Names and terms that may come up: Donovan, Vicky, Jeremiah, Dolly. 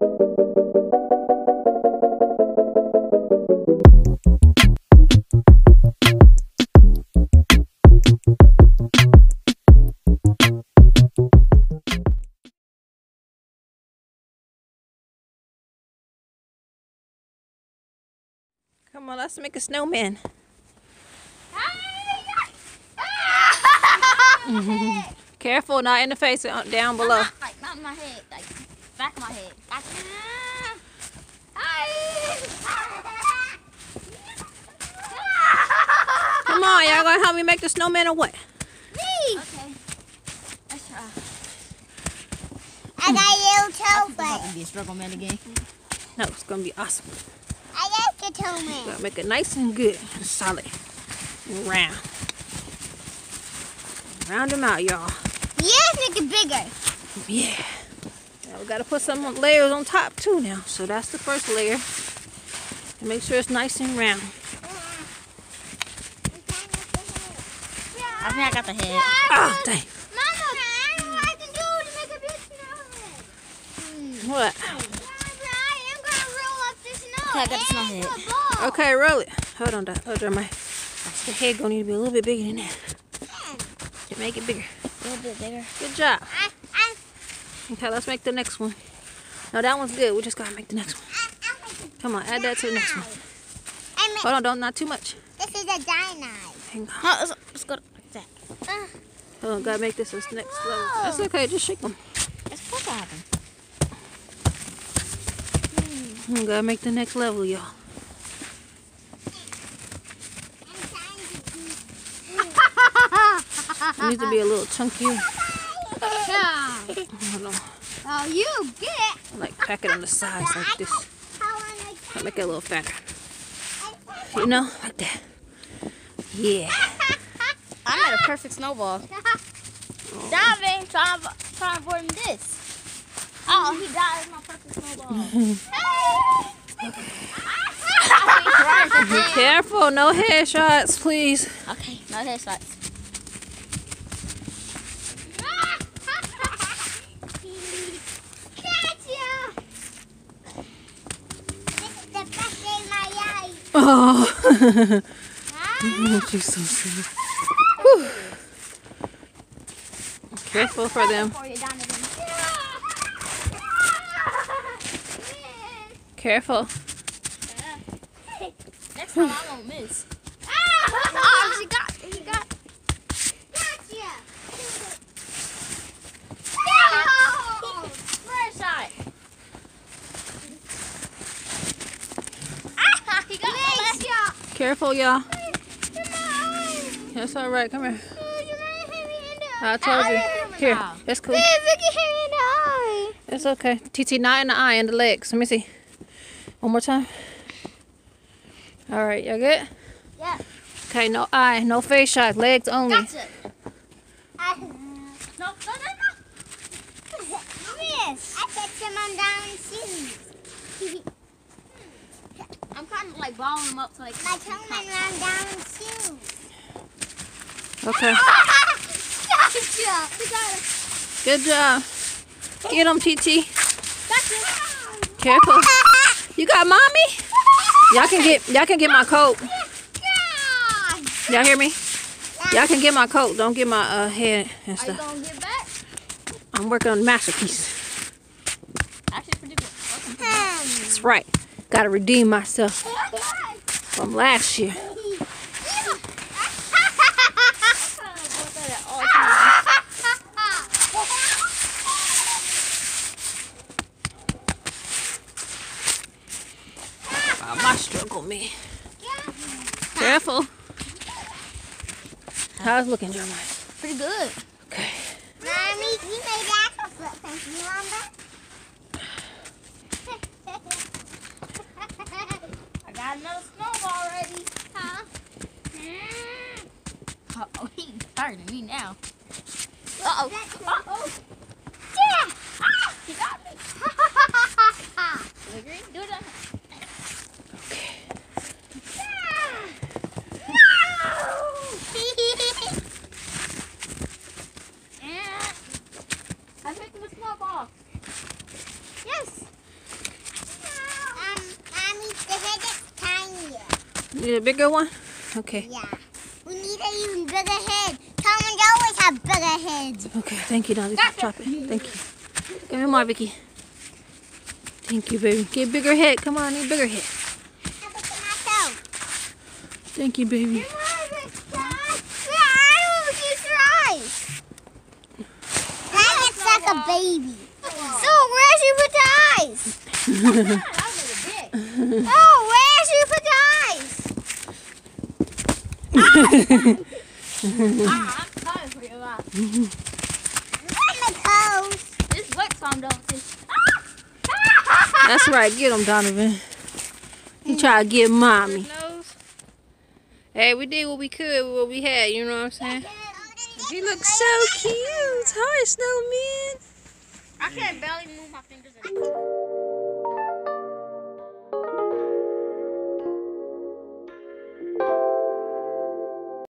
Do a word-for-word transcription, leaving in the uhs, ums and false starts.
Come on, let's make a snowman. Mm-hmm. Careful, not in the face, down below. Not, like, not in my head, like back of my head. Like, come on, y'all gonna help me make the snowman or what? Me! Okay, let's try. I got a little toe, but. It's gonna be a struggle man again. No, it's gonna be awesome. I like the toe man. Gonna make it nice and good, and solid, and round. Round them out, y'all. Yes, make it bigger. Yeah. Now we gotta put some layers on top too now. So that's the first layer. And make sure it's nice and round. I think I got the head. Oh, dang. Mama, I don't know what I can do to make a big snowman. What? I am gonna roll up the snow. Okay, I got the snow head. Okay, roll it. Hold on, Doc. Hold on, my. The head gonna need to be a little bit bigger than that. Make it bigger. A little bit bigger. Good job. Uh, uh, okay, let's make the next one. No, that one's good. We just gotta make the next one. Uh, uh, Come on, add that to the next one. I mean, hold on, don't, not too much. This is a giant knife. Hang on. Oh, let's, let's go like that. Uh, hold on, gotta make this this next whoa. level. That's okay, just shake them. That's supposed to happen. Hmm. We gotta make the next level, y'all. It needs to be a little chunkier. Yeah. Hold on. Oh, you get it. Like pack it on the sides like this. I'll make it a little fatter. You know, like that. Yeah. I had a perfect snowball. Oh. Donovan trying to trying to avoid this. Oh, he died with my perfect snowball. Be careful, no headshots, please. Okay, no headshots. Oh, she's so sweet. Whew. Careful for them. Careful. Next time I won't miss. Oh, she got, she got. Careful, y'all. That's all right. Come here. I told you. Here, that's cool. It's okay. T T, not in the eye, in the legs. Let me see. One more time. All right, y'all good? Yeah. Okay, no eye, no face shot, legs only. Gotcha. No, no, no. Yes. I said to mom down and see me. I'm kind of like balling them up so like my tongue went round down and shoes. Okay. Good job. Get them, T T. Gotcha. Careful. You got mommy? Y'all can get y'all can get my coat. Y'all hear me? Y'all can get my coat. Don't get my uh, head and stuff. Are you gonna get back? I'm working on the masterpiece. Actually, pretty good. That's right. Gotta redeem myself from last year. Wow, my struggle, man. Careful. How's it looking, Jeremiah? Pretty good. Okay. Mommy, you made that for I got another snowball already, huh? Uh oh, he's tired of me now. Uh oh. Uh oh. Yeah! Ah, he got me. Do that. Okay. Yeah. No. I picked him a snowball. Yes. Need a bigger one? Okay. Yeah. We need an even bigger head. Tommy always have bigger heads. Okay, thank you, Dolly. Drop it. Thank you. Give me more, Vicky. Thank you, baby. Get bigger head. Come on, need bigger head. Thank you, baby. Like a baby. So rashy with the eyes. Oh, rashy with the eyes. Ah, I'm sorry for your life. My toes. This works on Donovan. That's right. Get him, Donovan. You try to get mommy. Hey, we did what we could with what we had. You know what I'm saying? You look so cute. Hi, snowman. I can't barely move my fingers.